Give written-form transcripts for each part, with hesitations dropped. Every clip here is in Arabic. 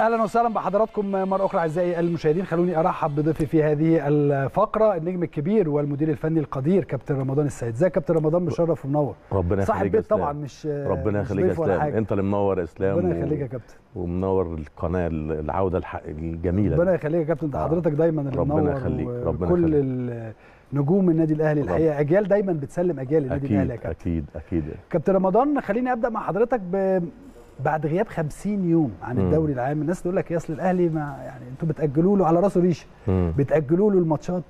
اهلا وسهلا بحضراتكم مره اخرى اعزائي المشاهدين. خلوني ارحب بضيفي في هذه الفقره النجم الكبير والمدير الفني القدير كابتن رمضان السيد. ازيك كابتن رمضان؟ مشرف ومنور. ربنا يخليك يا اسلام. طبعا مش ربنا يخليك يا اسلام، انت اللي منور يا اسلام. ربنا يخليك يا كابتن ومنور القناه، العوده الجميله. ربنا يخليك يا كابتن، انت حضرتك دايما اللي منور. ربنا يخليك، ربنا يخليك. كل نجوم النادي الاهلي الحقيقه اجيال دايما بتسلم اجيال النادي الاهلي يا كابتن. اكيد اكيد كابتن رمضان، خليني ابدا مع حضرتك بعد غياب 50 يوم عن الدوري العام. الناس تقول لك يا اصل الاهلي ما يعني انتوا بتاجلوا له على راسه ريشه، بتاجلوا له الماتشات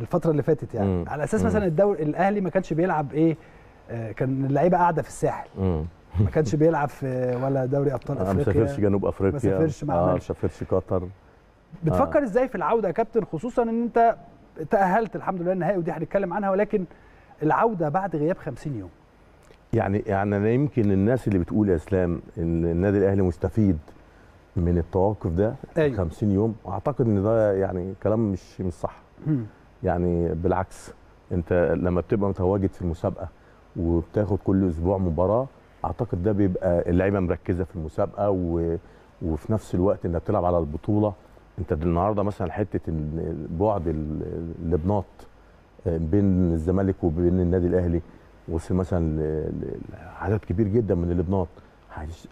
الفتره اللي فاتت يعني على اساس مثلا الدوري الاهلي ما كانش بيلعب ايه، كان اللعيبه قاعده في الساحل، ما كانش بيلعب في ولا دوري ابطال افريقيا، ما سافرش جنوب افريقيا، ما سافرش ما سافرش قطر. بتفكر ازاي في العوده يا كابتن، خصوصا ان انت تاهلت الحمد لله النهائي، ودي هنتكلم عنها، ولكن العوده بعد غياب 50 يوم؟ يعني انا يمكن الناس اللي بتقول يا اسلام ان النادي الاهلي مستفيد من التوقف ده 50 يوم، اعتقد ان ده يعني كلام مش صح. يعني بالعكس، انت لما بتبقى متواجد في المسابقه وبتاخد كل اسبوع مباراه، اعتقد ده بيبقى اللعيبه مركزه في المسابقه وفي نفس الوقت انك بتلعب على البطوله. انت النهارده مثلا حته البعد اللي بناط بين الزمالك وبين النادي الاهلي وصل مثلا لعدد كبير جدا من اللبنات،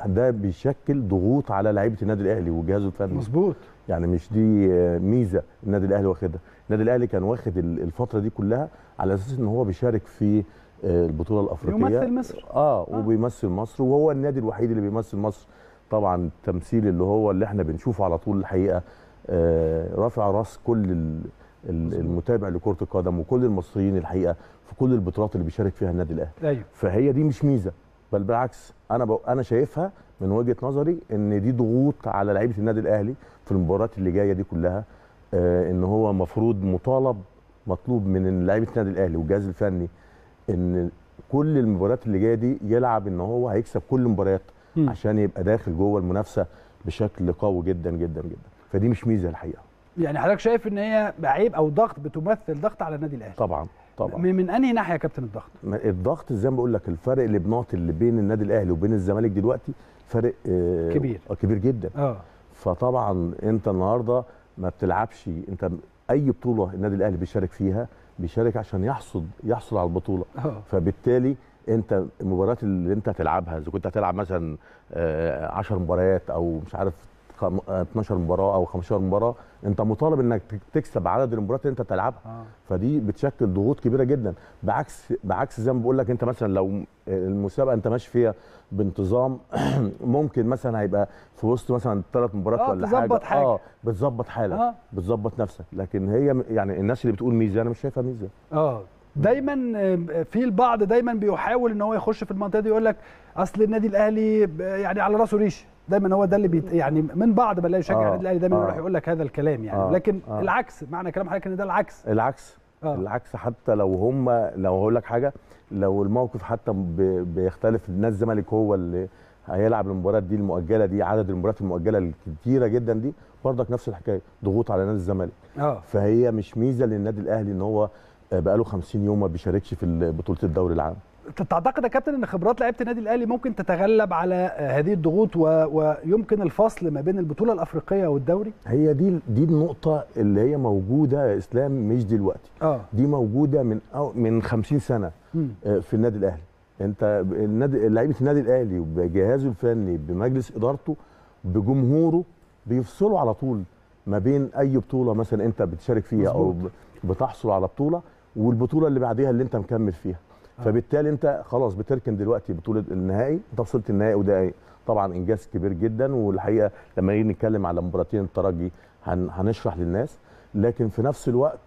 ده بيشكل ضغوط على لعيبه النادي الاهلي وجهازه الفني. مظبوط. يعني مش دي ميزه النادي الاهلي واخدها، النادي الاهلي كان واخد الفتره دي كلها على اساس ان هو بيشارك في البطوله الافريقيه، بيمثل مصر. وبيمثل مصر، وهو النادي الوحيد اللي بيمثل مصر. طبعا التمثيل اللي احنا بنشوفه على طول الحقيقه رافع راس كل المتابع لكرة القدم وكل المصريين الحقيقة في كل البطولات اللي بيشارك فيها النادي الأهلي. أيوة. فهي دي مش ميزة، بل بالعكس أنا شايفها من وجهة نظري إن دي ضغوط على لعيبة النادي الأهلي في المباريات اللي جاية دي كلها. إن هو مفروض مطلوب من لعيبة النادي الأهلي والجهاز الفني إن كل المباريات اللي جاية دي يلعب إن هو هيكسب كل المباريات عشان يبقى داخل جوه المنافسة بشكل قوي جدا جدا جدا. فدي مش ميزة الحقيقة. يعني حضرتك شايف ان هي عيب او ضغط، بتمثل ضغط على النادي الاهلي؟ طبعا. من انهي ناحيه يا كابتن الضغط؟ الضغط زي ما بقول لك، الفرق اللي بناط اللي بين النادي الاهلي وبين الزمالك دلوقتي فرق كبير كبير جدا. فطبعا انت النهارده ما بتلعبش، انت اي بطوله النادي الاهلي بيشارك فيها بيشارك عشان يحصل على البطوله. فبالتالي انت المباريات اللي انت هتلعبها، اذا كنت هتلعب مثلا 10 مباريات او مش عارف 12 مباراه او 15 مباراه، انت مطالب انك تكسب عدد المباريات اللي انت بتلعبها. فدي بتشكل ضغوط كبيره جدا، بعكس زي ما بقول لك، انت مثلا لو المسابقه انت ماشي فيها بانتظام ممكن مثلا هيبقى في وسط مثلا 3 مباريات ولا حاجه بتظبط حالك، بتظبط نفسك. لكن هي يعني الناس اللي بتقول ميزه، انا مش شايفها ميزه. دايما في البعض دايما بيحاول ان هو يخش في المنطقه دي، يقول لك اصل النادي الاهلي يعني على راسه ريشه. دايما هو ده اللي يعني من بعض بلاقي يشجع النادي الاهلي دايما يروح يقول لك هذا الكلام يعني. لكن العكس، معنى كلام حضرتك ان ده العكس. العكس حتى لو هقول لك حاجه، لو الموقف حتى بيختلف، النادي الزمالك هو اللي هيلعب المباريات دي المؤجله دي، عدد المباريات المؤجله الكتيره جدا دي، برضك نفس الحكايه، ضغوط على نادي الزمالك. فهي مش ميزه للنادي الاهلي ان هو بقاله 50 يوم ما بيشاركش في بطوله الدوري العام. تعتقد يا كابتن ان خبرات لعيبه النادي الاهلي ممكن تتغلب على هذه الضغوط ويمكن الفصل ما بين البطوله الافريقيه والدوري؟ هي دي النقطه اللي هي موجوده يا اسلام، مش دلوقتي. دي موجوده من 50 سنه في النادي الاهلي. انت لعيبه النادي الاهلي بجهازه الفني بمجلس ادارته بجمهوره بيفصلوا على طول ما بين اي بطوله مثلا انت بتشارك فيها او بتحصل على بطوله والبطوله اللي بعديها اللي انت مكمل فيها. فبالتالي انت خلاص بتركن دلوقتي بطوله النهائي، انت وصلت النهائي وده طبعا انجاز كبير جدا. والحقيقه لما نيجي نتكلم على مباراتين الترجي هنشرح للناس، لكن في نفس الوقت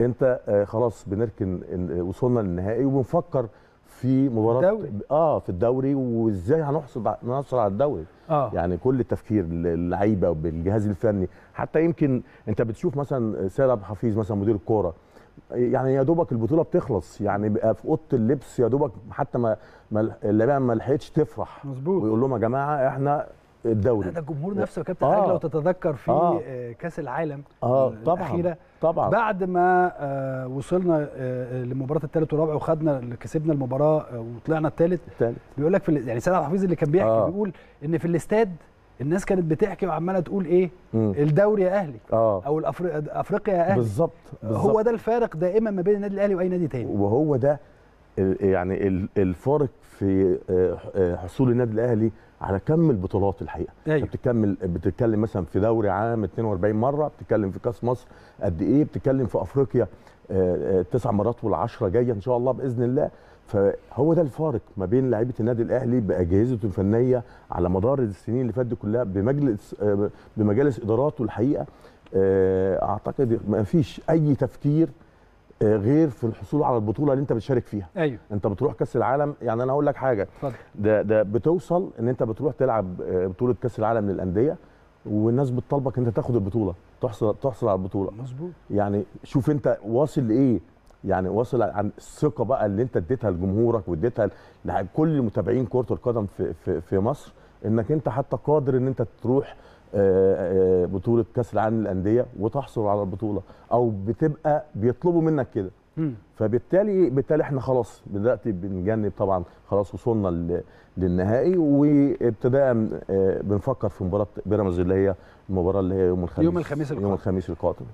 انت خلاص بنركن وصلنا للنهائي وبنفكر في مباراه في الدوري وازاي هنحصل على الدوري. يعني كل التفكير اللعيبه وبالجهاز الفني، حتى يمكن انت بتشوف مثلا سيد عبد الحفيظ مثلا مدير الكوره، يعني يا دوبك البطوله بتخلص يعني بقى في اوضه اللبس، يا دوبك حتى ما لحقتش تفرح. مظبوط. ويقول لهم يا جماعه احنا الدوري ده الجمهور نفسه يا كابتن حاج، لو تتذكر في كاس العالم الاخيره طبعا بعد ما وصلنا لمباراه الثالث ورابع وخدنا كسبنا المباراه وطلعنا الثالث، بيقول لك يعني سيد عبد الحفيظ اللي كان بيحكي بيقول ان في الاستاد الناس كانت بتحكي وعماله تقول ايه الدوري يا اهلي او افريقيا يا اهلي. بالظبط هو ده الفارق دائما ما بين النادي الاهلي واي نادي تاني، وهو ده يعني الفارق في حصول النادي الاهلي على كم البطولات الحقيقه. أيوة. بتتكلم مثلا في دوري عام 42 مره، بتتكلم في كاس مصر قد ايه، بتتكلم في افريقيا 9 مرات وال10 جايه ان شاء الله باذن الله. فهو ده الفارق ما بين لعيبه النادي الاهلي باجهزته الفنيه على مدار السنين اللي فاتت كلها بمجالس اداراته. الحقيقه اعتقد ما فيش اي تفكير غير في الحصول على البطوله اللي انت بتشارك فيها. أيوة. انت بتروح كاس العالم، يعني انا اقول لك حاجه، ده بتوصل ان انت بتروح تلعب بطوله كاس العالم للانديه والناس بتطالبك انت تاخد البطوله، تحصل على البطوله. مظبوط. يعني شوف انت واصل لايه، يعني واصل عن الثقه بقى اللي انت اديتها لجمهورك واديتها لكل متابعين كره القدم في مصر، انك انت حتى قادر ان انت تروح بطوله كاس العالم للانديه وتحصل على البطوله، او بتبقى بيطلبوا منك كده. فبالتالي احنا خلاص دلوقتي بنجنب، طبعا خلاص وصلنا للنهائي، وابتداء بنفكر في مباراه بيراميدز اللي هي المباراه اللي هي يوم الخميس القادم.